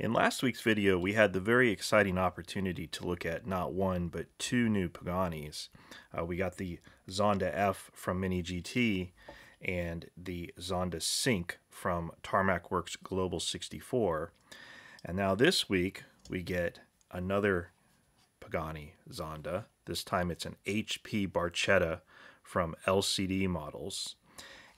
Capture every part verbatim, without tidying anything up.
In last week's video, we had the very exciting opportunity to look at not one, but two new Paganis. Uh, we got the Zonda F from Mini G T and the Zonda Sync from Tarmac Works Global sixty-four. And now this week, we get another Pagani Zonda. This time it's an H P Barchetta from L C D Models.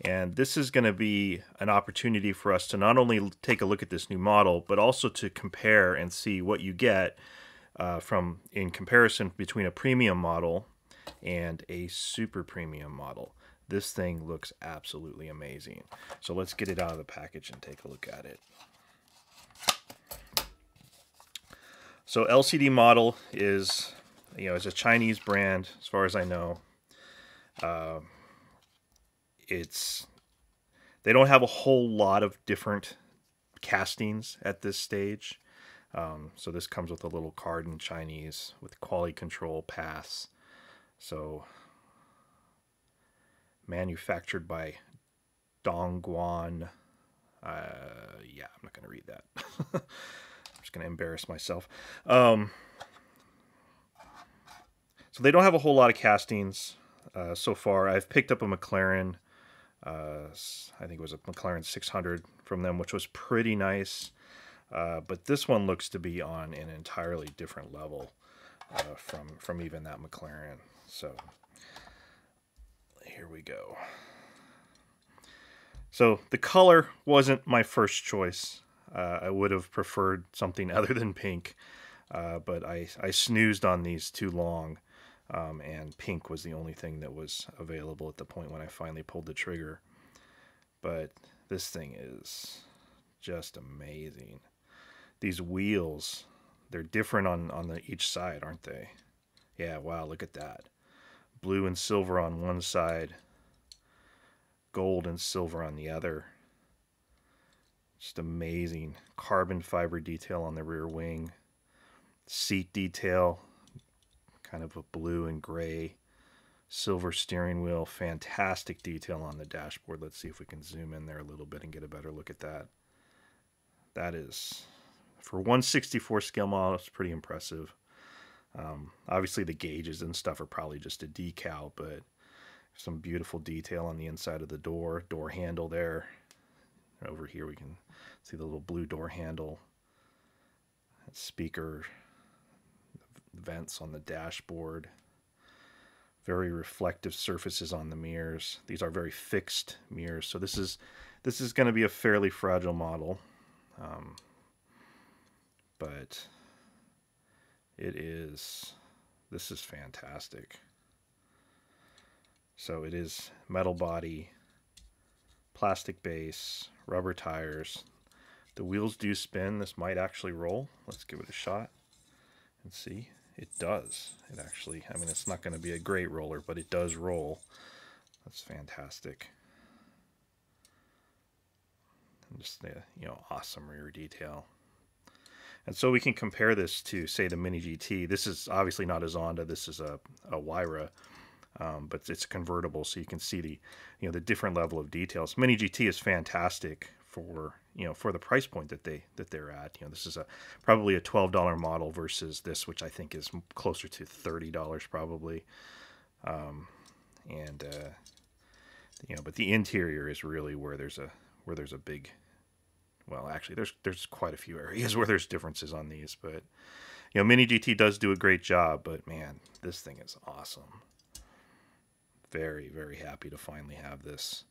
And this is going to be an opportunity for us to not only take a look at this new model, but also to compare and see what you get uh, from in comparison between a premium model and a super premium model. This thing looks absolutely amazing. So let's get it out of the package and take a look at it. So L C D Model is, you know, is a Chinese brand as far as I know. Uh, It's, they don't have a whole lot of different castings at this stage. Um, so this comes with a little card in Chinese with quality control pass. So manufactured by Dongguan. Uh, yeah, I'm not going to read that. I'm just going to embarrass myself. Um, so they don't have a whole lot of castings uh, so far. I've picked up a McLaren. Uh, I think it was a McLaren six hundred from them, which was pretty nice. Uh, but this one looks to be on an entirely different level uh, from, from even that McLaren. So here we go. So the color wasn't my first choice. Uh, I would have preferred something other than pink, uh, but I, I snoozed on these too long. Um, and pink was the only thing that was available at the point when I finally pulled the trigger. But this thing is just amazing. These wheels, they're different on, on the, each side, aren't they? Yeah, wow, look at that. Blue and silver on one side. Gold and silver on the other. Just amazing. Carbon fiber detail on the rear wing. Seat detail. Kind of a blue and gray, silver steering wheel, fantastic detail on the dashboard. Let's see if we can zoom in there a little bit and get a better look at that. That is, for one sixty-fourth scale model, it's pretty impressive. Um, obviously the gauges and stuff are probably just a decal, but some beautiful detail on the inside of the door, door handle there. Over here we can see the little blue door handle, that speaker, vents on the dashboard, very reflective surfaces on the mirrors. These are very fixed mirrors, so this is this is going to be a fairly fragile model, um, but it is this is fantastic. So it is metal body, plastic base, rubber tires. The wheels do spin. This might actually roll. Let's give it a shot and see. It does. It actually, I mean, it's not going to be a great roller, but it does roll. That's fantastic. And just the, you know, awesome rear detail. And so we can compare this to, say, the Mini G T. This is obviously not a Zonda. This is a, a Wyra, um, but it's convertible, so you can see the, you know, the different level of details. Mini G T is fantastic for, you know, for the price point that they that they're at. You know, this is a probably a twelve dollar model versus this, which I think is closer to thirty dollars probably. Um, and uh, you know, but the interior is really where there's a where there's a big, well, actually there's there's quite a few areas where there's differences on these, but you know, Mini G T does do a great job, but man, this thing is awesome. Very, very happy to finally have this.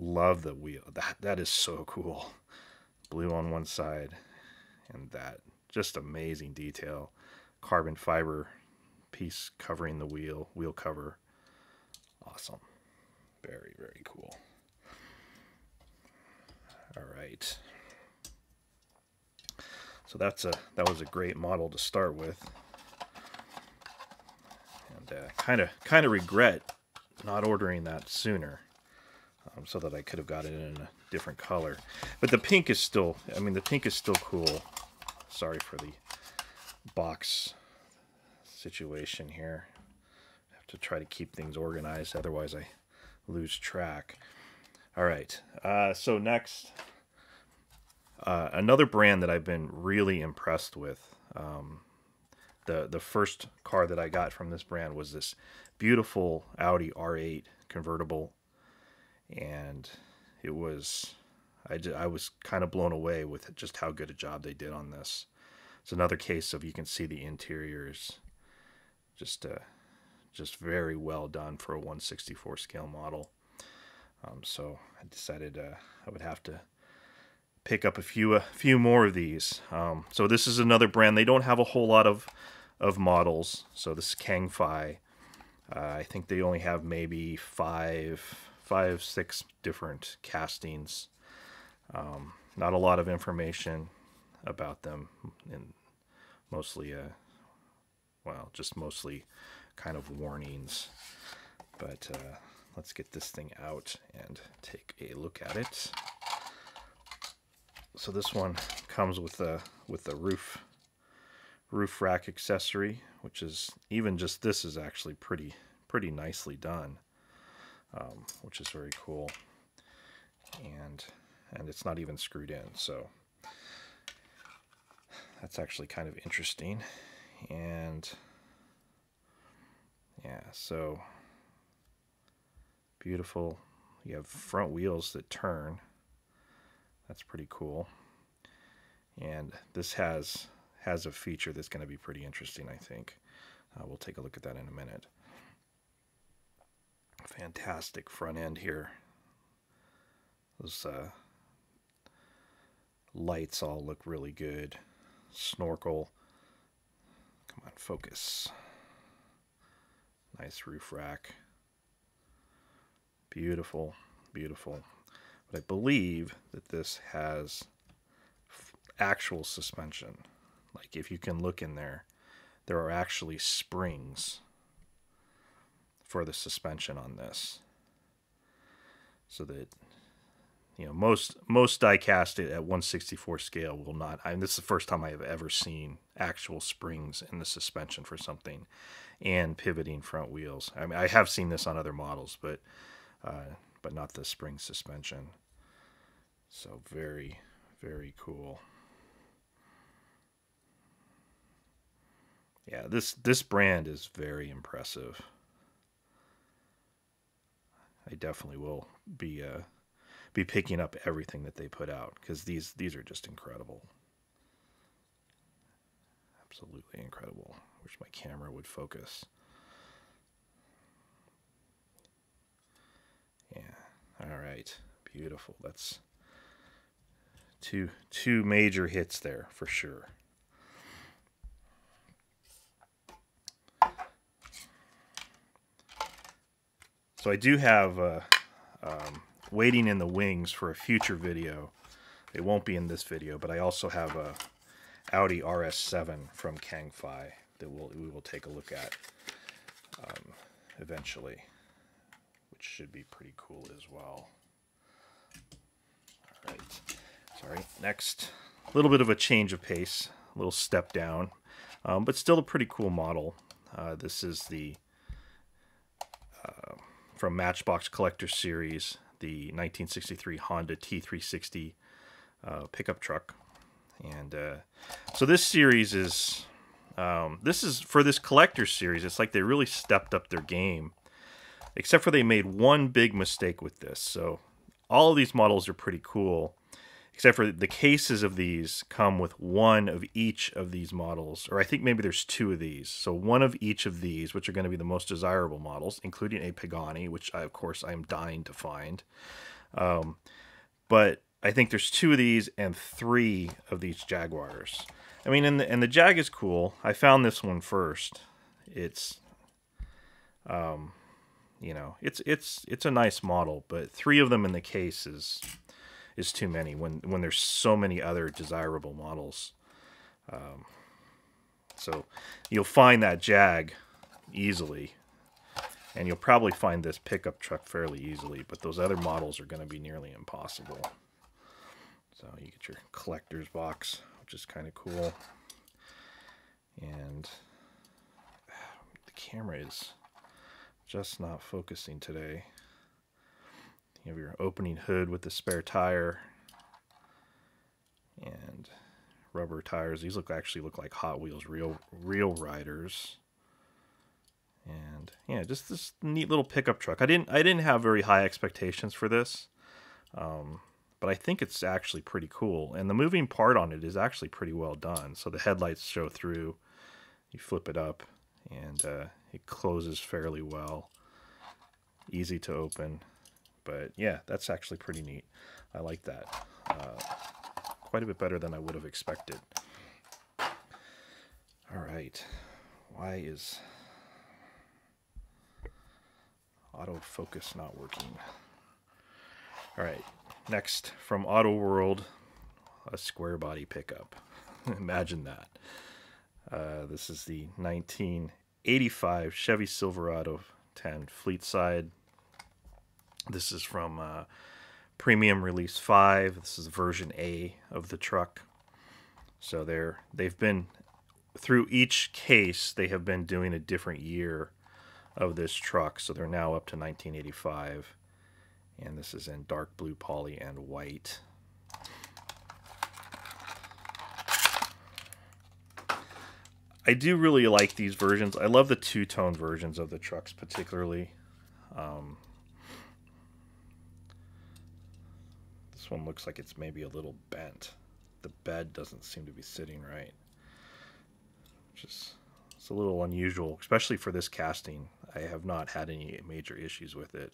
Love the wheel. That that is so cool. Blue on one side, and that just amazing detail. Carbon fiber piece covering the wheel, wheel cover. Awesome. Very, very cool. All right. So that's a that was a great model to start with, and uh, kind of kind of regret not ordering that sooner. Um, so that I could have got it in a different color. But the pink is still, I mean, the pink is still cool. Sorry for the box situation here. I have to try to keep things organized, otherwise I lose track. All right, uh, so next, Uh, another brand that I've been really impressed with, um, the, the first car that I got from this brand was this beautiful Audi R eight convertible. And it was, I, I was kind of blown away with just how good a job they did on this. It's another case of, you can see the interiors, just uh, just very well done for a one sixty-fourth scale model. Um, so I decided uh, I would have to pick up a few a few more of these. Um, so this is another brand. They don't have a whole lot of of models. So this is KengFai. Uh, I think they only have maybe five five six different castings. Um, not a lot of information about them, and mostly uh well just mostly kind of warnings. But uh, let's get this thing out and take a look at it. So this one comes with a with a roof roof rack accessory, which is, even just this is actually pretty pretty nicely done, um, which is very cool. And and it's not even screwed in, so that's actually kind of interesting. And yeah, so beautiful. You have front wheels that turn. That's pretty cool. And this has has a feature that's going to be pretty interesting, I think. Uh, we'll take a look at that in a minute. Fantastic front end here. Those uh, lights all look really good. Snorkel. Come on, focus. Nice roof rack. Beautiful, beautiful. But I believe that this has actual suspension. Like, if you can look in there, there are actually springs for the suspension on this. So that, you know, most most die-cast at one sixty-fourth scale will not. I mean, this is the first time I have ever seen actual springs in the suspension for something, and pivoting front wheels. I mean, I have seen this on other models, but. Uh, but not the spring suspension. So very, very cool. Yeah, this this brand is very impressive. I definitely will be uh, be picking up everything that they put out, because these these are just incredible. Absolutely incredible. Wish my camera would focus. Yeah, all right, beautiful. That's two two major hits there for sure. So I do have uh, um, waiting in the wings for a future video. It won't be in this video, but I also have a Audi R S seven from KengFai that we'll, we will take a look at um, eventually. Should be pretty cool as well. All right, sorry. Next, a little bit of a change of pace, a little step down, um, but still a pretty cool model. Uh, this is the uh, from Matchbox Collector Series, the nineteen sixty-three Honda T three sixty uh, pickup truck, and uh, so this series is um, this is for this collector series. It's like they really stepped up their game. Except for they made one big mistake with this. So all of these models are pretty cool, except for the cases of these come with one of each of these models, or I think maybe there's two of these. So one of each of these, which are going to be the most desirable models, including a Pagani, which I, of course, I'm dying to find. Um, but I think there's two of these and three of these Jaguars. I mean, and the, and the Jag is cool. I found this one first. It's... Um, You know, it's it's it's a nice model, but three of them in the case is is too many when when there's so many other desirable models. Um, so you'll find that Jag easily, and you'll probably find this pickup truck fairly easily, but those other models are going to be nearly impossible. So you get your collector's box, which is kind of cool. And the camera is just not focusing today. You have your opening hood with the spare tire, rubber tires. These look actually look like Hot Wheels real real riders. And yeah, just this neat little pickup truck. I didn't I didn't have very high expectations for this, um, but I think it's actually pretty cool. And the moving part on it is actually pretty well done. So the headlights show through. You flip it up, and uh, it closes fairly well. Easy to open. But yeah, that's actually pretty neat. I like that. Uh, quite a bit better than I would have expected. All right. Why is autofocus not working? All right. Next, from Auto World, a square body pickup. Imagine that. Uh, this is the nineteen eighty-five Chevy Silverado ten Fleetside. This is from uh, Premium Release five. This is version A of the truck. So they're, they've been, through each case, they have been doing a different year of this truck. So they're now up to nineteen eighty-five. And this is in dark blue poly and white. I do really like these versions. I love the two-tone versions of the trucks particularly. Um... This one looks like it's maybe a little bent. The bed doesn't seem to be sitting right, which is it's a little unusual, especially for this casting. I have not had any major issues with it.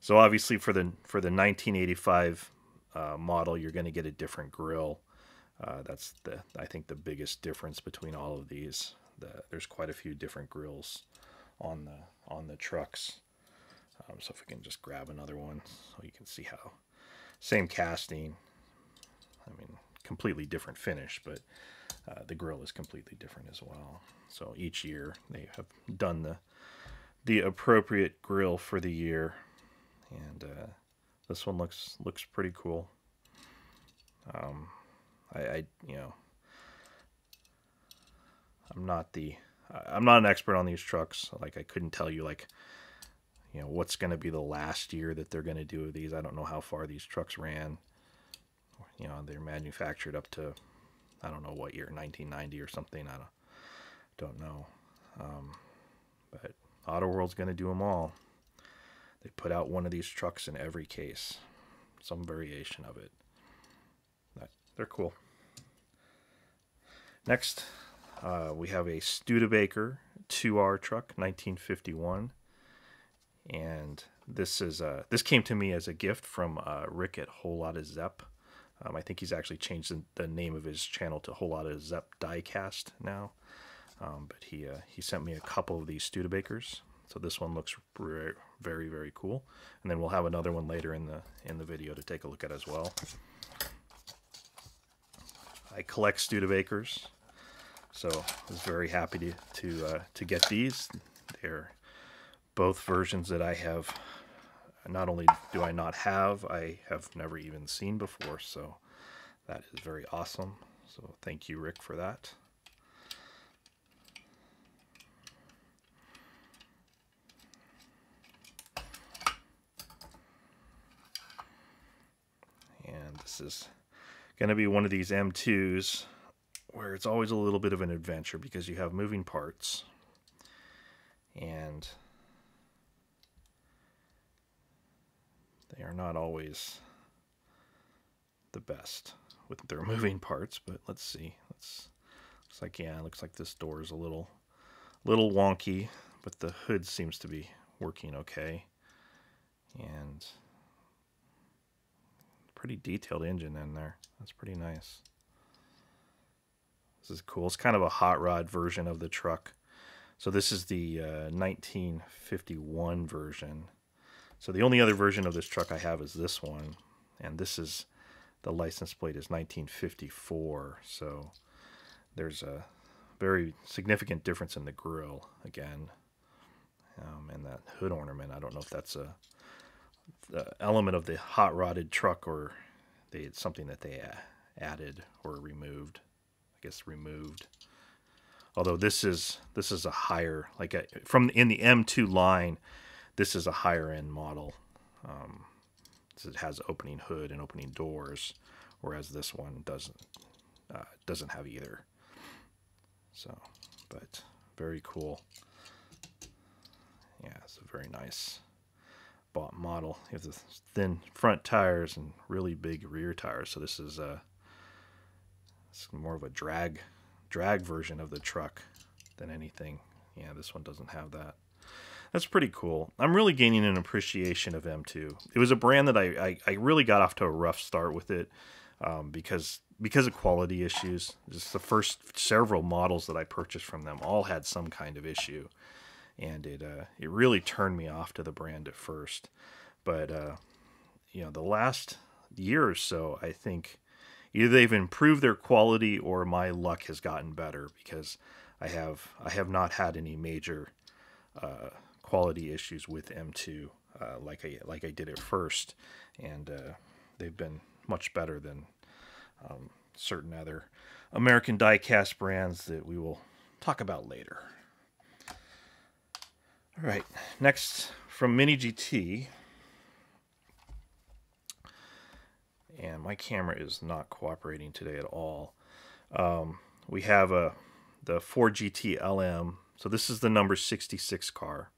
So obviously for the for the nineteen eighty-five uh, model, you're going to get a different grille. Uh, that's the I think the biggest difference between all of these. The, there's quite a few different grilles on the on the trucks. Um, so if we can just grab another one, so you can see how. Same casting, I mean, completely different finish, but uh, the grille is completely different as well. So each year they have done the the appropriate grille for the year, and uh, this one looks looks pretty cool. Um, I, I you know, I'm not the I'm not an expert on these trucks. Like I couldn't tell you like. You know, what's going to be the last year that they're going to do these? I don't know how far these trucks ran. You know, they're manufactured up to, I don't know what year, nineteen ninety or something. I don't, don't know. Um, but Auto World's going to do them all. They put out one of these trucks in every case, some variation of it. But they're cool. Next, uh, we have a Studebaker two R truck, nineteen fifty-one. And this is uh, this came to me as a gift from uh, Rick at Whole Lotta Zep. Um, I think he's actually changed the, the name of his channel to Whole Lotta Zep Diecast now. Um, but he uh, he sent me a couple of these Studebakers, so this one looks very, very very cool. And then we'll have another one later in the in the video to take a look at as well. I collect Studebakers, so I was very happy to to uh, to get these. They're both versions that I have, not only do I not have, I have never even seen before, so that is very awesome. So thank you, Rick, for that. And this is going to be one of these M twos where it's always a little bit of an adventure because you have moving parts. And they are not always the best with their moving parts, but let's see. Let's, looks like, yeah, it looks like this door is a little, little wonky, but the hood seems to be working okay. And pretty detailed engine in there. That's pretty nice. This is cool. It's kind of a hot rod version of the truck. So this is the uh, nineteen fifty-one version. So the only other version of this truck I have is this one, and this is, the license plate is nineteen fifty-four, so there's a very significant difference in the grille again, um, and that hood ornament. I don't know if that's a, a element of the hot rodded truck or they it's something that they added or removed. I guess removed. Although this is this is a higher, like a, from in the M two line. This is a higher-end model. Um, so it has opening hood and opening doors, whereas this one doesn't uh, doesn't have either. So, but very cool. Yeah, it's a very nice bought model. You have the thin front tires and really big rear tires. So this is a, it's more of a drag drag version of the truck than anything. Yeah, this one doesn't have that. That's pretty cool. I'm really gaining an appreciation of M two. It was a brand that I, I, I really got off to a rough start with it um, because because of quality issues. Just the first several models that I purchased from them all had some kind of issue. And it uh, it really turned me off to the brand at first. But, uh, you know, the last year or so, I think either they've improved their quality or my luck has gotten better because I have, I have not had any major uh, quality issues with M two uh, like I like I did at first. And uh, they've been much better than um, certain other American diecast brands that we will talk about later. All right, next from Mini G T, and my camera is not cooperating today at all. Um, we have a the Ford G T L M. So this is the number sixty-six car.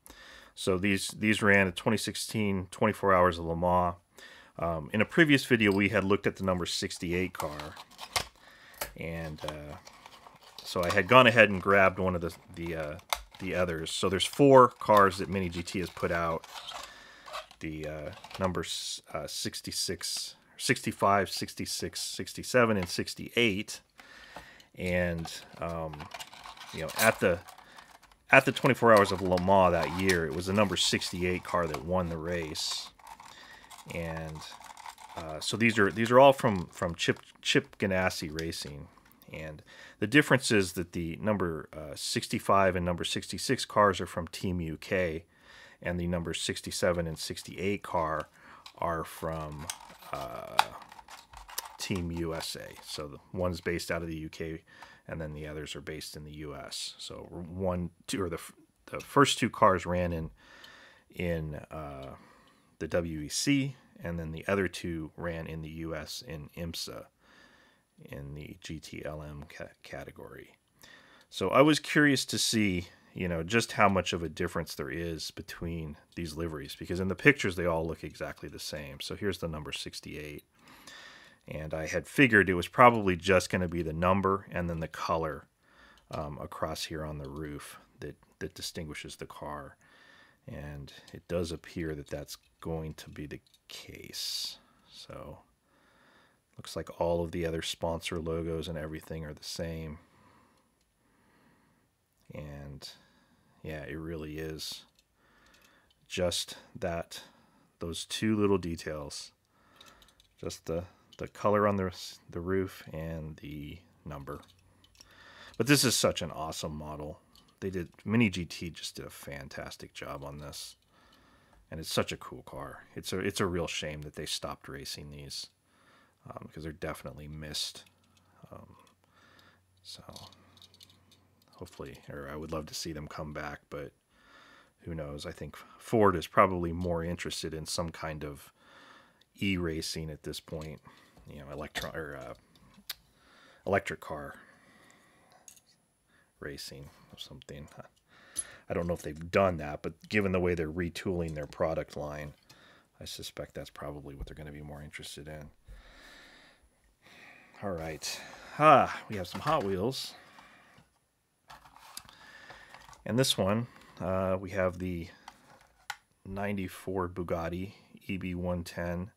So these these ran at twenty sixteen twenty-four Hours of Le Mans. Um, in a previous video, we had looked at the number sixty-eight car, and uh, so I had gone ahead and grabbed one of the the. Uh, the others. So there's four cars that Mini G T has put out. The uh, numbers uh, sixty-six, sixty-five, sixty-six, sixty-seven, and sixty-eight. And um, you know, at the at the twenty-four Hours of Le Mans that year, it was the number sixty-eight car that won the race. And uh, so these are these are all from from Chip Chip Ganassi Racing. And the difference is that the number uh, sixty-five and number sixty-six cars are from Team U K, and the number sixty-seven and sixty-eight car are from uh, Team U S A. So the one's based out of the U K, and then the others are based in the U S. So one, two, or the the first two cars ran in in uh, the W E C, and then the other two ran in the U S in IMSA, in the G T L M ca category. So I was curious to see, you know, just how much of a difference there is between these liveries, because in the pictures they all look exactly the same. So here's the number sixty-eight, and I had figured it was probably just going to be the number and then the color um, across here on the roof that that distinguishes the car, and it does appear that that's going to be the case. So looks like all of the other sponsor logos and everything are the same. And yeah, it really is just that, those two little details, just the, the color on the, the roof and the number. But this is such an awesome model. They did, Mini G T just did a fantastic job on this. And it's such a cool car. It's a, it's a real shame that they stopped racing these, Um, because they're definitely missed. Um, so hopefully, or I would love to see them come back, but who knows? I think Ford is probably more interested in some kind of e-racing at this point, you know, electron or uh, electric car racing or something. I don't know if they've done that, but given the way they're retooling their product line, I suspect that's probably what they're going to be more interested in. All right, ah, we have some Hot Wheels. And this one, uh, we have the ninety-four Bugatti E B one ten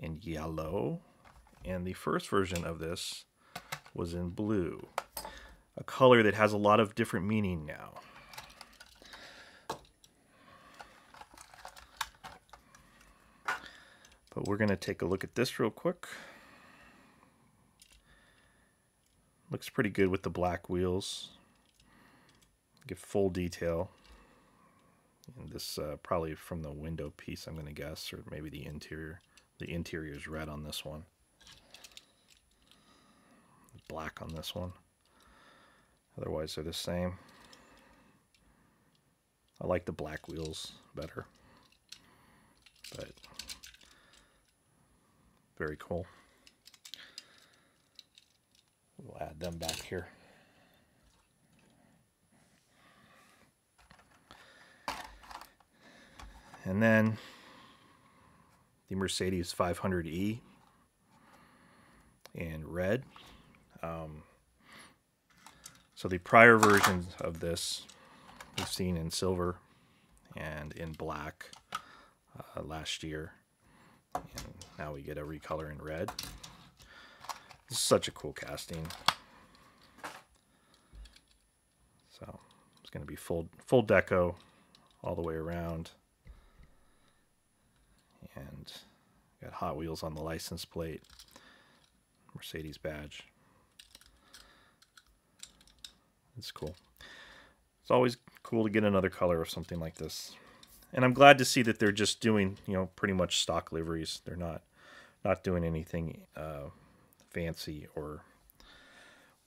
in yellow. And the first version of this was in blue, a color that has a lot of different meaning now. But we're going to take a look at this real quick. Looks pretty good with the black wheels. Give full detail. And this uh, probably from the window piece, I'm going to guess, or maybe the interior. The interior is red on this one. Black on this one. Otherwise, they're the same. I like the black wheels better. But very cool. got them back here. And then the Mercedes five hundred E in red. Um, so the prior versions of this we've seen in silver and in black uh, last year. And now we get a recolor in red. This is such a cool casting. So it's going to be full, full deco all the way around. And got Hot Wheels on the license plate, Mercedes badge. It's cool. It's always cool to get another color of something like this. And I'm glad to see that they're just doing, you know, pretty much stock liveries. They're not not doing anything uh, fancy or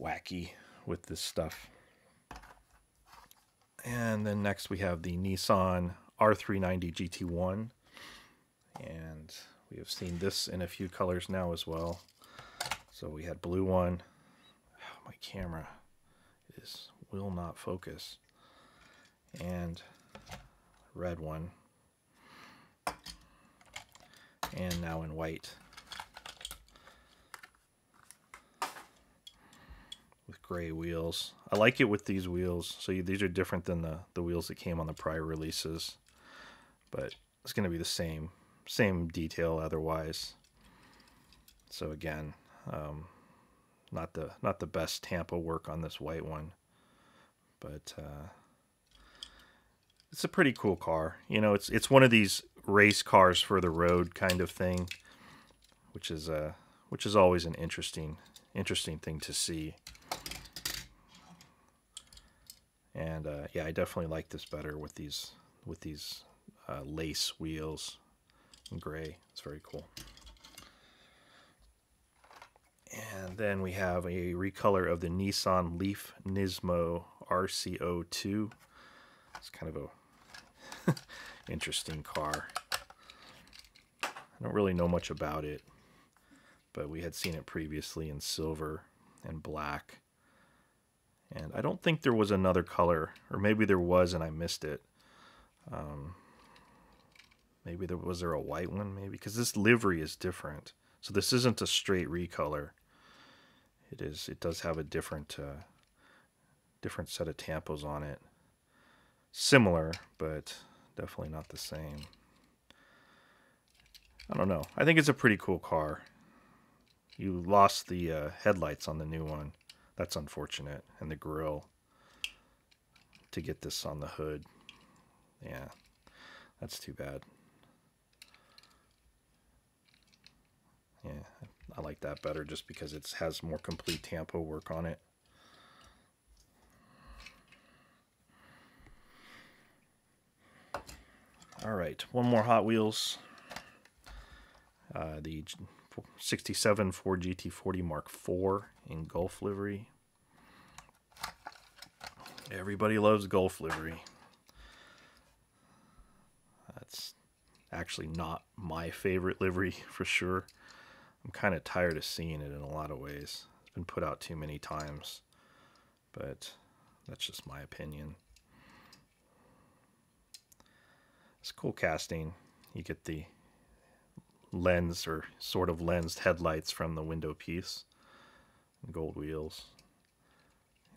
wacky with this stuff. And then next we have the Nissan R three ninety G T one. And we have seen this in a few colors now as well. So we had blue one. Oh, my camera is will not focus. And red one. And now in white. With gray wheels. I like it with these wheels. So these are different than the, the wheels that came on the prior releases. But it's going to be the same. Same detail otherwise. So again, um, not the not the best Tampa work on this white one, but uh, it's a pretty cool car. You know, it's it's one of these race cars for the road kind of thing, which is uh which is always an interesting interesting thing to see. And uh, yeah, I definitely like this better with these with these uh, lace wheels. Gray. It's very cool. And then we have a recolor of the Nissan Leaf Nismo R C O two. It's kind of a interesting car. I don't really know much about it, but we had seen it previously in silver and black. And I don't think there was another color, or maybe there was and I missed it. Um, Maybe there was there a white one, maybe? Because this livery is different. So this isn't a straight recolor. It is. It does have a different, uh, different set of tampos on it. Similar, but definitely not the same. I don't know. I think it's a pretty cool car. You lost the uh, headlights on the new one. That's unfortunate. And the grill. To get this on the hood. Yeah. That's too bad. Yeah, I like that better just because it has more complete tampo work on it. All right, one more Hot Wheels. Uh, the sixty-seven Ford G T forty Mark four in Gulf livery. Everybody loves Gulf livery. That's actually not my favorite livery for sure. I'm kind of tired of seeing it in a lot of ways. It's been put out too many times, but that's just my opinion. It's cool casting. You get the lens or sort of lensed headlights from the window piece, gold wheels,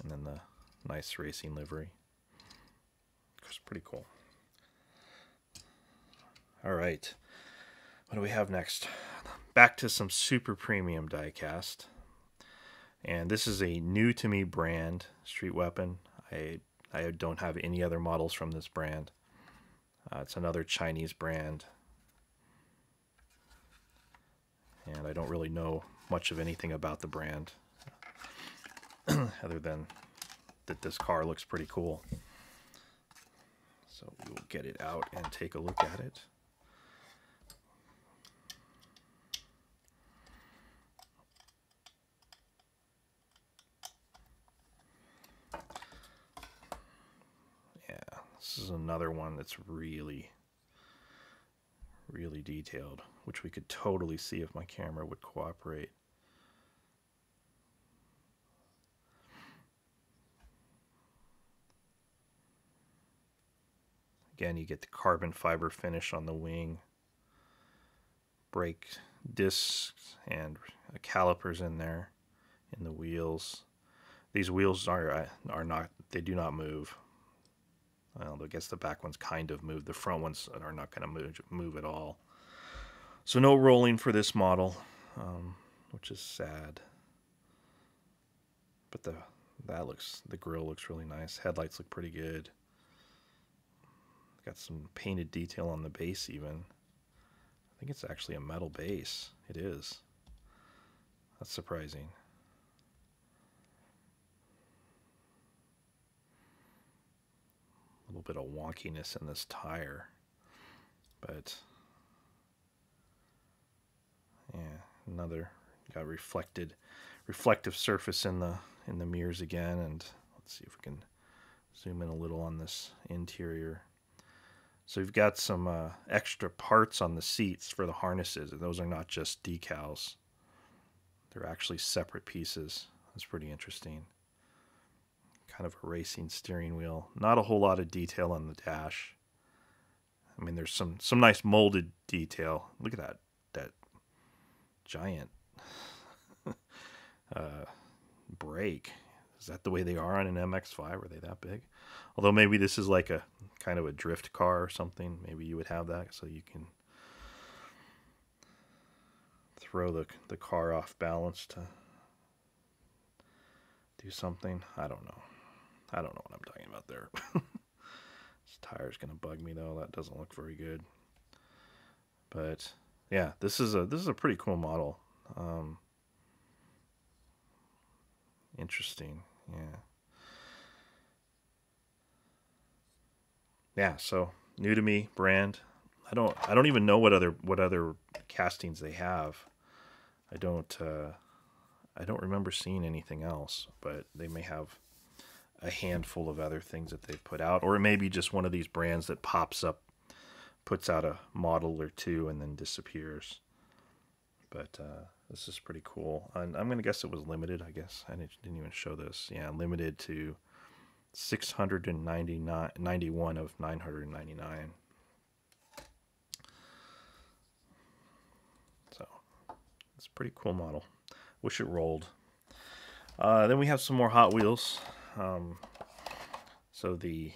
and then the nice racing livery. It's pretty cool. All right, what do we have next? Back to some super premium diecast. And this is a new to me brand, Street Weapon. I, I don't have any other models from this brand. Uh, it's another Chinese brand. And I don't really know much of anything about the brand other than that this car looks pretty cool. So we will get it out and take a look at it. This is another one that's really, really detailed, which we could totally see if my camera would cooperate. Again, you get the carbon fiber finish on the wing, brake discs, and calipers in there, in the wheels. These wheels are are not, they do not move. Well, I guess the back ones kind of move. The front ones are not going to move, move at all. So no rolling for this model, um, which is sad. But the that looks, the grill looks really nice. Headlights look pretty good. Got some painted detail on the base even. I think it's actually a metal base. It is. That's surprising. A little bit of wonkiness in this tire, but yeah, another got reflected, reflective surface in the in the mirrors again. And let's see if we can zoom in a little on this interior. So you've got some uh, extra parts on the seats for the harnesses, and those are not just decals. They're actually separate pieces. That's pretty interesting. Kind of a racing steering wheel. Not a whole lot of detail on the dash. I mean, there's some some nice molded detail. Look at that that giant uh, brake. Is that the way they are on an M X five? Were they that big? Although maybe this is like a kind of a drift car or something. Maybe you would have that so you can throw the, the car off balance to do something. I don't know. I don't know what I'm talking about there. This tire's going to bug me though. That doesn't look very good. But yeah, this is a, this is a pretty cool model. Um, interesting. Yeah. Yeah, so new to me brand. I don't I don't even know what other what other castings they have. I don't uh, I don't remember seeing anything else, but they may have a handful of other things that they've put out, or it may be just one of these brands that pops up, puts out a model or two, and then disappears. But uh, this is pretty cool, and I'm gonna guess it was limited. I guess I didn't, didn't even show this. Yeah, limited to six hundred ninety-nine, ninety-one of nine hundred ninety-nine. So it's a pretty cool model. Wish it rolled. Uh, then we have some more Hot Wheels. Um, so the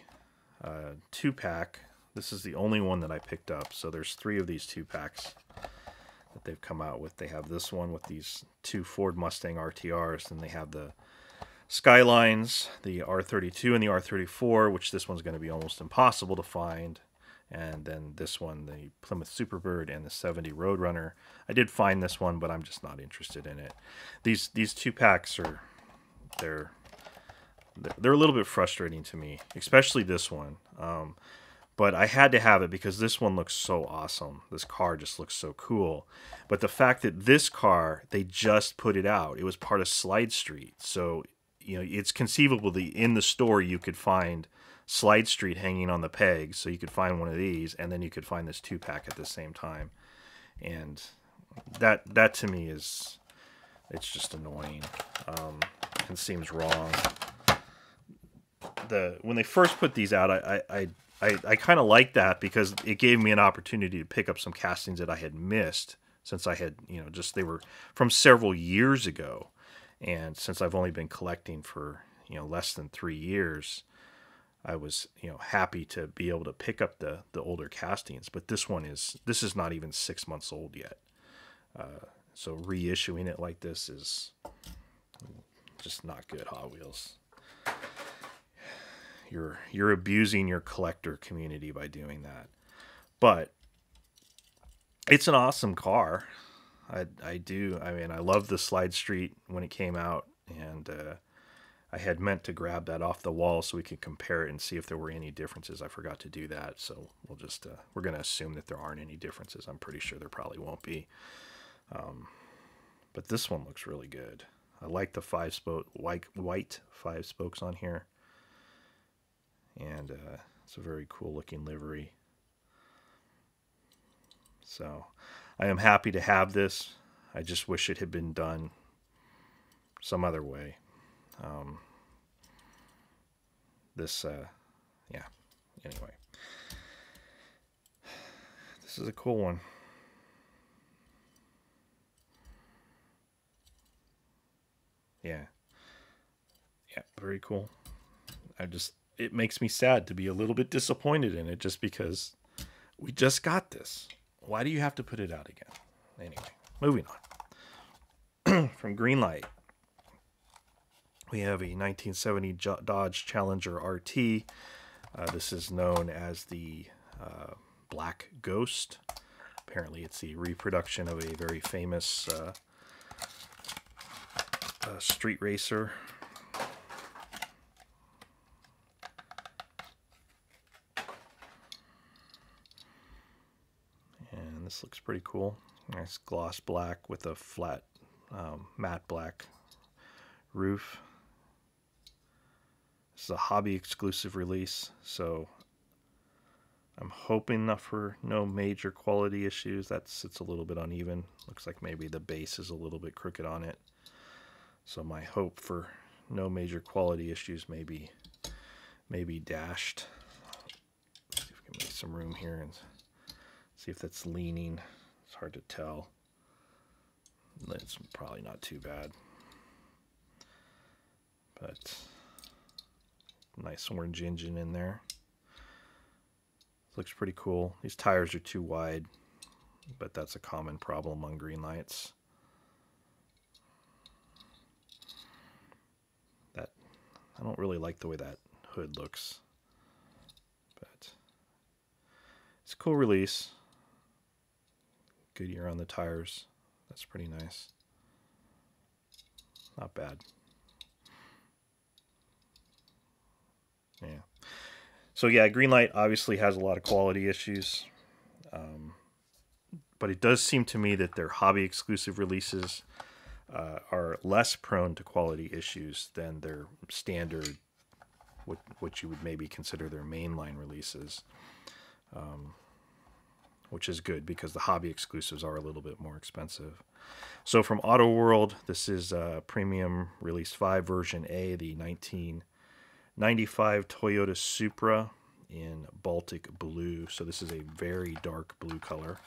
uh, two pack. This is the only one that I picked up. So there's three of these two packs that they've come out with. They have this one with these two Ford Mustang R T Rs, and they have the Skylines, the R thirty-two and the R thirty-four, which this one's going to be almost impossible to find. And then this one, the Plymouth Superbird and the seventy Roadrunner. I did find this one, but I'm just not interested in it. These these two packs are they're they're a little bit frustrating to me, especially this one. Um, but I had to have it because this one looks so awesome. This car just looks so cool. But the fact that this car, they just put it out. It was part of Slide Street, so you know, it's conceivable that in the store you could find Slide Street hanging on the peg, so you could find one of these, and then you could find this two-pack at the same time. And that that to me is, it's just annoying. Um, it seems wrong. The when they first put these out, I I I, I kind of liked that because it gave me an opportunity to pick up some castings that I had missed since I had, you know, just they were from several years ago. And since I've only been collecting for, you know, less than three years, I was, you know, happy to be able to pick up the, the older castings. But this one is, this is not even six months old yet. Uh, so reissuing it like this is just not good, Hot Wheels. You're, you're abusing your collector community by doing that. But it's an awesome car. I, I do. I mean, I love the Slide Street when it came out, and uh, I had meant to grab that off the wall so we could compare it and see if there were any differences. I forgot to do that, so we'll just uh, we're going to assume that there aren't any differences. I'm pretty sure there probably won't be. Um, but this one looks really good. I like the five spoke white white five spokes on here, and uh, it's a very cool looking livery. So I am happy to have this. I just wish it had been done some other way. Um, this, uh, yeah, anyway. This is a cool one. Yeah. Yeah, very cool. I just, it makes me sad to be a little bit disappointed in it just because we just got this. Why do you have to put it out again? Anyway, moving on. From Greenlight, we have a nineteen seventy Dodge Challenger R T. Uh, this is known as the uh, Black Ghost. Apparently it's the reproduction of a very famous uh, uh, street racer. And this looks pretty cool. Nice gloss black with a flat um, matte black roof. This is a hobby exclusive release, so I'm hoping enough for no major quality issues. That's, it's a little bit uneven. Looks like maybe the base is a little bit crooked on it. So my hope for no major quality issues may be, may be dashed. Let's see if we can make some room here and see if that's leaning. It's hard to tell. It's probably not too bad. But nice orange engine in there. Looks pretty cool. These tires are too wide, but that's a common problem on green lights. That, I don't really like the way that hood looks, but it's a cool release. Goodyear on the tires. That's pretty nice. Not bad. Yeah. So yeah, Greenlight obviously has a lot of quality issues, um, but it does seem to me that their hobby exclusive releases uh, are less prone to quality issues than their standard, what, what you would maybe consider their mainline releases, um, which is good because the hobby exclusives are a little bit more expensive. So from Auto World, this is uh, Premium Release five Version A, the nineteen ninety-five Toyota Supra in Baltic blue. So this is a very dark blue color.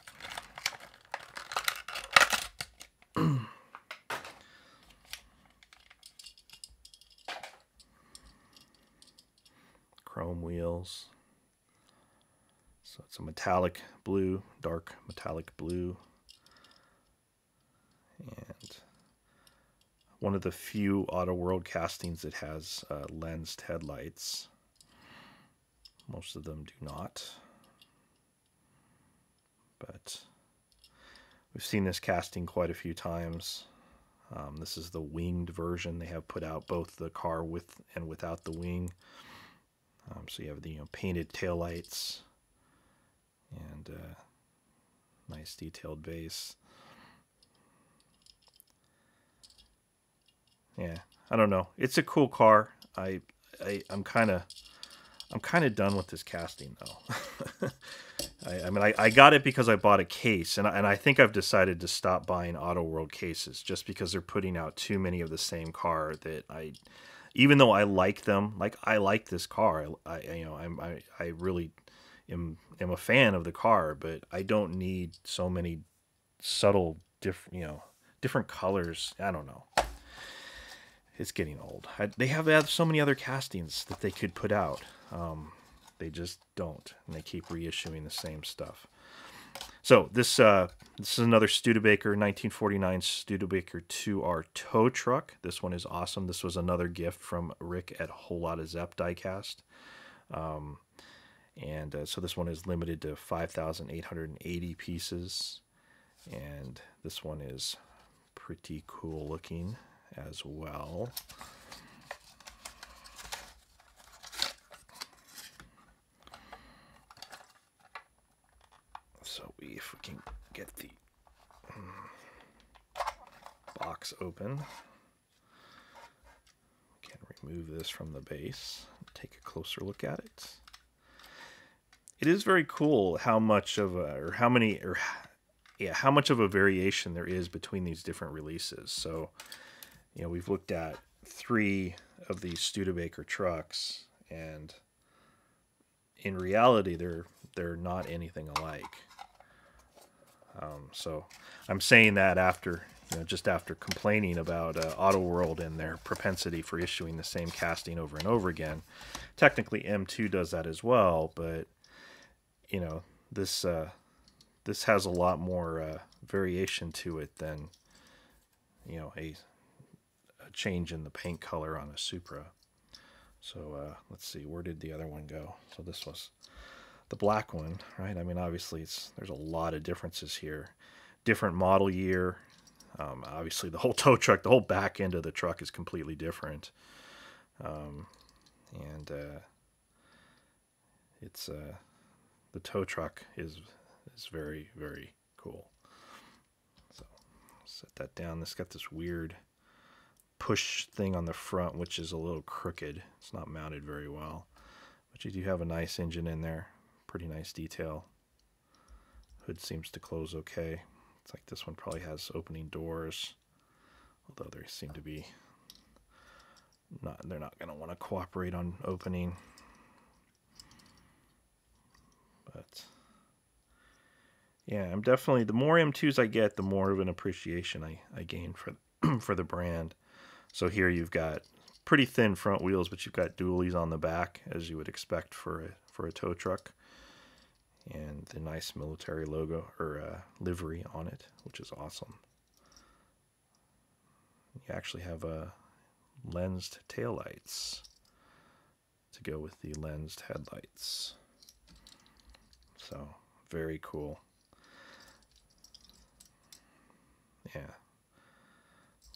Chrome wheels. So it's a metallic blue, dark metallic blue. And one of the few Auto World castings that has uh, lensed headlights. Most of them do not. But we've seen this casting quite a few times. Um, this is the winged version. They have put out both the car with and without the wing. Um, so you have the you know, painted taillights and uh, nice detailed base. Yeah, I don't know. It's a cool car. I, I, I'm kind of, I'm kind of done with this casting though. I, I mean, I, I got it because I bought a case, and I, and I think I've decided to stop buying Auto World cases just because they're putting out too many of the same car that I, even though I like them, like I like this car, I, I you know, I'm, I, I really am, am a fan of the car, but I don't need so many subtle different, you know, different colors. I don't know. It's getting old. I, they, have, they have so many other castings that they could put out. Um, they just don't, and they keep reissuing the same stuff. So this uh, this is another Studebaker, nineteen forty-nine Studebaker two R tow truck. This one is awesome. This was another gift from Rick at Whole Lotta Zep Diecast. Um, and uh, so this one is limited to five thousand eight hundred eighty pieces. And this one is pretty cool looking as well. So we, if we can get the box open, we can remove this from the base, take a closer look at it. It is very cool how much of a, or how many, or yeah, how much of a variation there is between these different releases. So you know, we've looked at three of these Studebaker trucks, and in reality, they're they're not anything alike. Um, so I'm saying that after, you know, just after complaining about uh, Auto World and their propensity for issuing the same casting over and over again. Technically, M two does that as well, but you know, this uh, this has a lot more uh, variation to it than, you know, a, a change in the paint color on a Supra. So uh, let's see, where did the other one go? So this was the black one, right? I mean, obviously, it's there's a lot of differences here. Different model year. Um, obviously, the whole tow truck, the whole back end of the truck is completely different. Um, and uh, it's uh, the tow truck is is very, very cool. So set that down. This got this weird push thing on the front, which is a little crooked. It's not mounted very well, but you do have a nice engine in there. Pretty nice detail. Hood seems to close okay. It's like this one probably has opening doors, although they seem to be not, they're not going to want to cooperate on opening. But yeah, I'm definitely, the more M twos I get, the more of an appreciation I, I gain for, for the brand. So here you've got pretty thin front wheels, but you've got dualies on the back, as you would expect for a, for a tow truck. And the nice military logo or uh, livery on it, which is awesome. You actually have uh, lensed taillights to go with the lensed headlights. So, very cool. Yeah.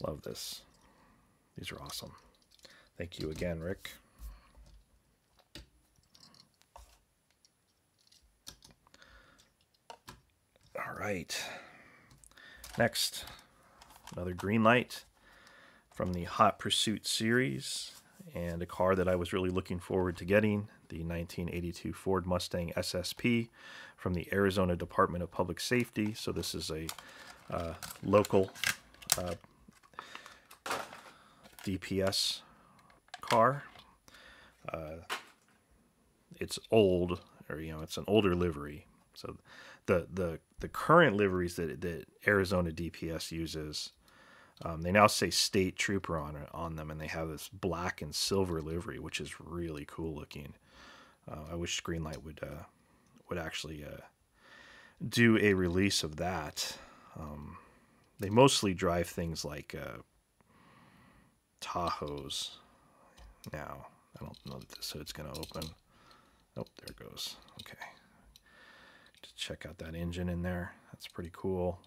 Love this. These are awesome. Thank you again, Rick. All right. Next, another green light from the Hot Pursuit series, and a car that I was really looking forward to getting, the nineteen eighty-two Ford Mustang S S P from the Arizona Department of Public Safety. So this is a uh, local Uh, D P S car. Uh, it's old, or you know, it's an older livery. So the the the current liveries that that Arizona D P S uses, um, they now say state trooper on on them, and they have this black and silver livery, which is really cool looking. Uh, I wish Greenlight would uh, would actually uh, do a release of that. Um, they mostly drive things like Uh, Tahoes now. I don't know that this hood's going to open. Oh, there it goes. Okay. Just check out that engine in there. That's pretty cool.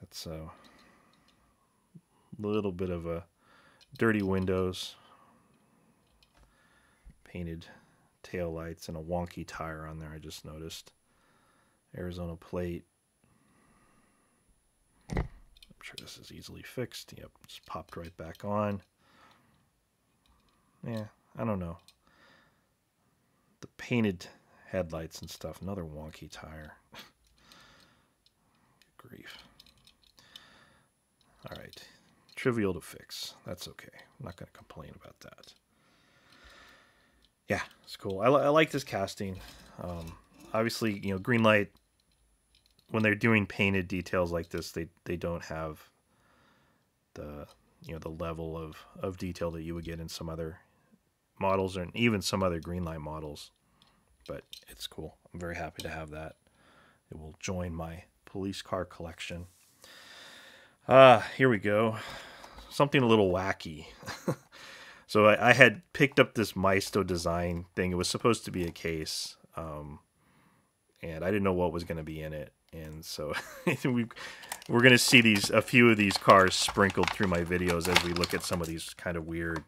That's a little bit of a dirty windows, painted tail lights, and a wonky tire on there, I just noticed. Arizona plate. I'm sure this is easily fixed. Yep, just popped right back on. Yeah, I don't know. The painted headlights and stuff. Another wonky tire. Good grief. All right. Trivial to fix. That's okay. I'm not going to complain about that. Yeah, it's cool. I, li I like this casting. Um, obviously, you know, Greenlight, when they're doing painted details like this, they, they don't have the, you know, the level of, of detail that you would get in some other models or even some other Greenlight models. But it's cool. I'm very happy to have that. It will join my police car collection. Ah, uh, here we go. Something a little wacky. So I, I had picked up this Maisto design thing. It was supposed to be a case. Um, and I didn't know what was going to be in it. And so we we're going to see these a few of these cars sprinkled through my videos as we look at some of these kind of weird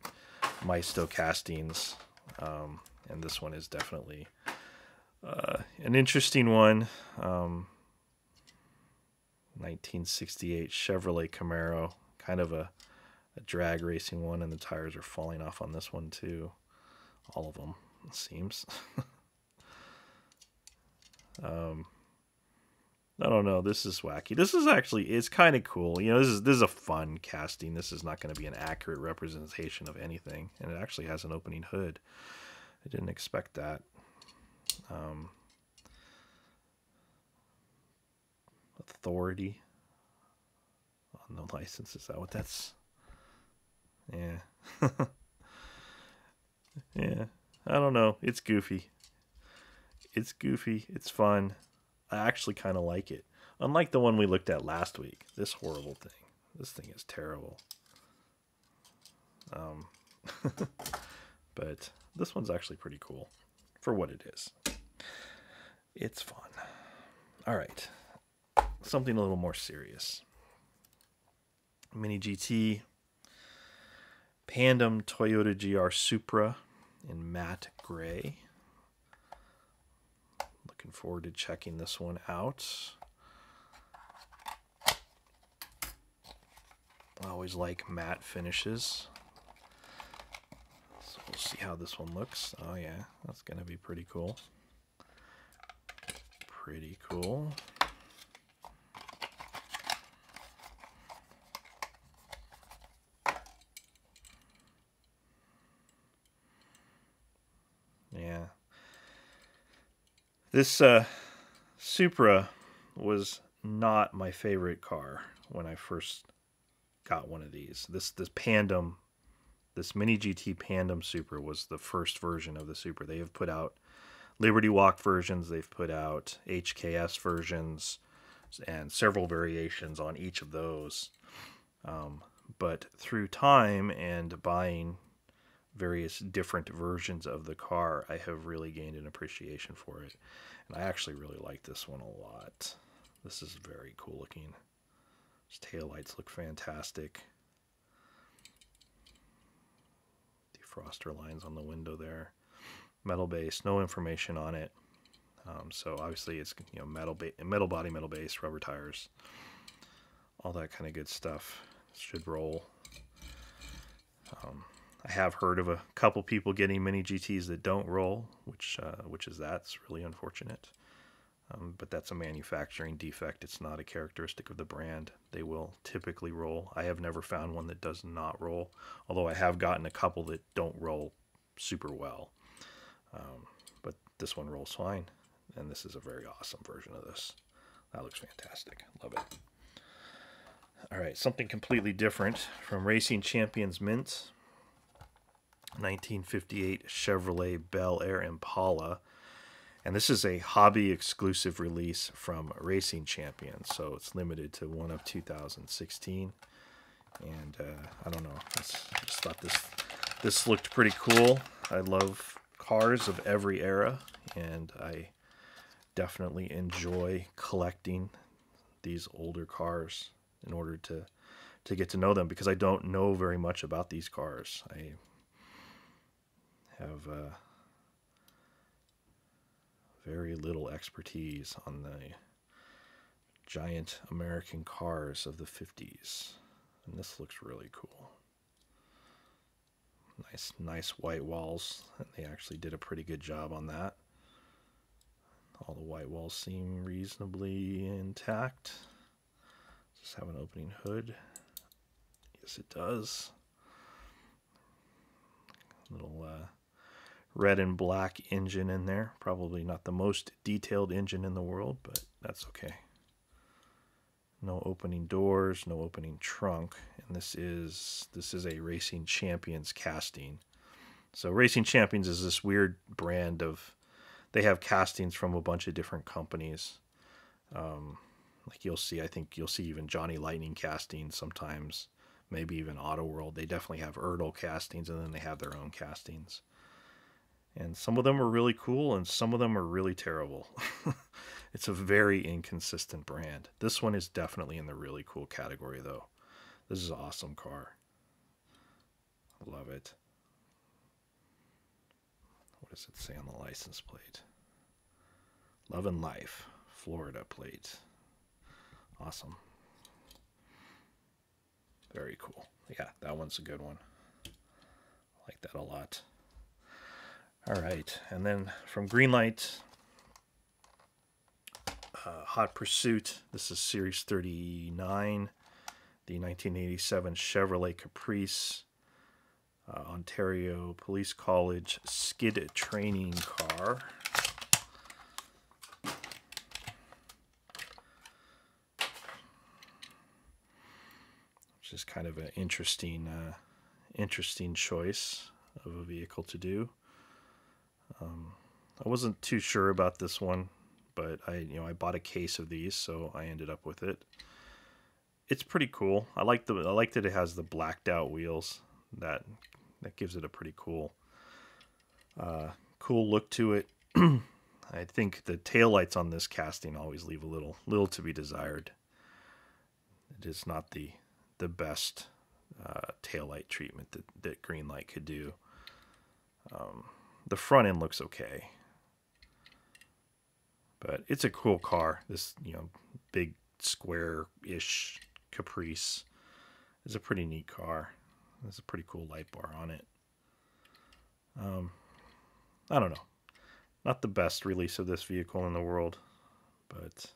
Maisto castings. Um, and this one is definitely uh, an interesting one. Um, nineteen sixty-eight Chevrolet Camaro, kind of a, a drag racing one, and the tires are falling off on this one too. All of them, it seems. um... I don't know. This is wacky. This is actually, it's kind of cool. You know, this is this is a fun casting. This is not going to be an accurate representation of anything. And it actually has an opening hood. I didn't expect that. um, authority on the license. Is that what that's? Yeah. Yeah. I don't know. It's goofy. It's goofy. It's fun. I actually kind of like it. Unlike the one we looked at last week. This horrible thing. This thing is terrible. Um, but this one's actually pretty cool for what it is. It's fun. All right. Something a little more serious. Mini G T. Pandem Toyota G R Supra in matte gray. Looking forward to checking this one out. I always like matte finishes. So we'll see how this one looks. Oh yeah, that's gonna be pretty cool. Pretty cool. Yeah. This uh, Supra was not my favorite car when I first got one of these. This this Pandem, this Mini G T Pandem Supra was the first version of the Supra. They have put out Liberty Walk versions, they've put out H K S versions, and several variations on each of those. Um, but through time and buying various different versions of the car, I have really gained an appreciation for it. And I actually really like this one a lot. This is very cool looking. His taillights look fantastic. Defroster lines on the window there. Metal base, no information on it. Um, so obviously it's, you know, metal, ba metal body, metal base, rubber tires, all that kind of good stuff. It should roll. Um, I have heard of a couple people getting Mini G Ts that don't roll, which uh, which is that's really unfortunate. Um, but that's a manufacturing defect. It's not a characteristic of the brand. They will typically roll. I have never found one that does not roll, although I have gotten a couple that don't roll super well. Um, but this one rolls fine, and this is a very awesome version of this. That looks fantastic. Love it. All right, something completely different from Racing Champions Mint. nineteen fifty-eight Chevrolet Bel Air Impala. And this is a hobby exclusive release from Racing Champions, so it's limited to one of two thousand sixteen. And uh, I don't know, I just thought this this looked pretty cool. I love cars of every era, and I definitely enjoy collecting these older cars in order to to get to know them, because I don't know very much about these cars. I have uh, very little expertise on the giant American cars of the fifties. And this looks really cool. Nice, nice white walls. And they actually did a pretty good job on that. All the white walls seem reasonably intact. Does this have an opening hood? Yes, it does. Little uh, red and black engine in there. Probably not the most detailed engine in the world, but that's okay. No opening doors, no opening trunk. And this is this is a Racing Champions casting. So Racing Champions is this weird brand of, they have castings from a bunch of different companies. Um, like you'll see, I think you'll see even Johnny Lightning castings sometimes. Maybe even Auto World. They definitely have Ertl castings, and then they have their own castings. And some of them are really cool, and some of them are really terrible. It's a very inconsistent brand. This one is definitely in the really cool category, though. This is an awesome car. I love it. What does it say on the license plate? Love and Life, Florida plate. Awesome. Very cool. Yeah, that one's a good one. I like that a lot. All right, and then from Greenlight, uh, Hot Pursuit. This is Series thirty-nine, the nineteen eighty-seven Chevrolet Caprice, uh, Ontario Police College skid training car. just kind of an interesting, uh, interesting choice of a vehicle to do. Um, I wasn't too sure about this one, but I, you know, I bought a case of these, so I ended up with it. It's pretty cool. I like the, I like that it has the blacked out wheels. That, that gives it a pretty cool, uh, cool look to it. I think the taillights on this casting always leave a little, little to be desired. It is not the, the best uh, taillight treatment that, that Greenlight could do. Um, the front end looks okay, but it's a cool car. This, you know, big square-ish Caprice is a pretty neat car. There's a pretty cool light bar on it. Um, I don't know. Not the best release of this vehicle in the world, but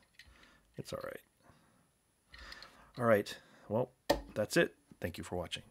it's all right. All right. Well, that's it. Thank you for watching.